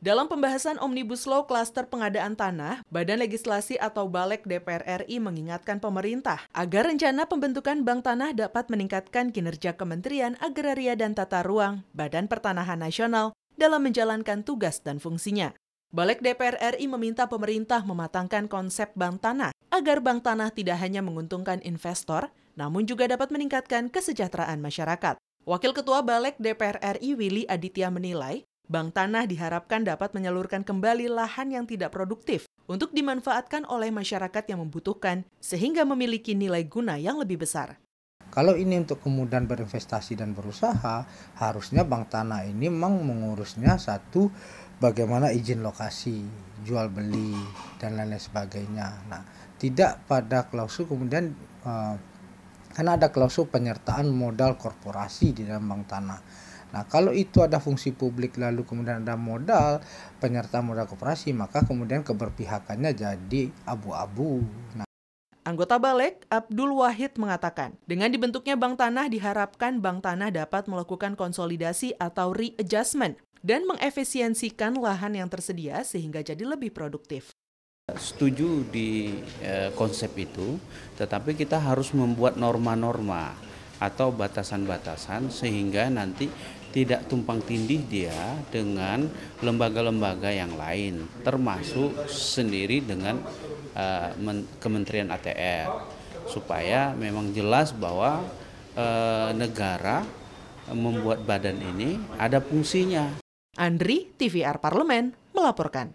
Dalam pembahasan Omnibus Law Klaster Pengadaan Tanah, Badan Legislasi atau Baleg DPR RI mengingatkan pemerintah agar rencana pembentukan Bank Tanah dapat meningkatkan kinerja Kementerian Agraria dan Tata Ruang Badan Pertanahan Nasional dalam menjalankan tugas dan fungsinya. Baleg DPR RI meminta pemerintah mematangkan konsep Bank Tanah agar Bank Tanah tidak hanya menguntungkan investor, namun juga dapat meningkatkan kesejahteraan masyarakat. Wakil Ketua Baleg DPR RI Willy Aditya menilai, Bank Tanah diharapkan dapat menyalurkan kembali lahan yang tidak produktif untuk dimanfaatkan oleh masyarakat yang membutuhkan sehingga memiliki nilai guna yang lebih besar. Kalau ini untuk kemudian berinvestasi dan berusaha, harusnya Bank Tanah ini memang mengurusnya satu, bagaimana izin lokasi, jual beli, dan lain-lain sebagainya. Nah, tidak pada klausul kemudian, karena ada klausul penyertaan modal korporasi di dalam Bank Tanah. Nah, kalau itu ada fungsi publik lalu kemudian ada modal, penyertaan modal koperasi, maka kemudian keberpihakannya jadi abu-abu. Nah. Anggota Baleg, Abdul Wahid mengatakan, dengan dibentuknya Bank Tanah diharapkan Bank Tanah dapat melakukan konsolidasi atau readjustment dan mengefisiensikan lahan yang tersedia sehingga jadi lebih produktif. Setuju di konsep itu, tetapi kita harus membuat norma-norma atau batasan-batasan sehingga nanti tidak tumpang tindih dia dengan lembaga-lembaga yang lain, termasuk sendiri dengan Kementerian ATR, supaya memang jelas bahwa negara membuat badan ini ada fungsinya. Andri TVR Parlemen melaporkan.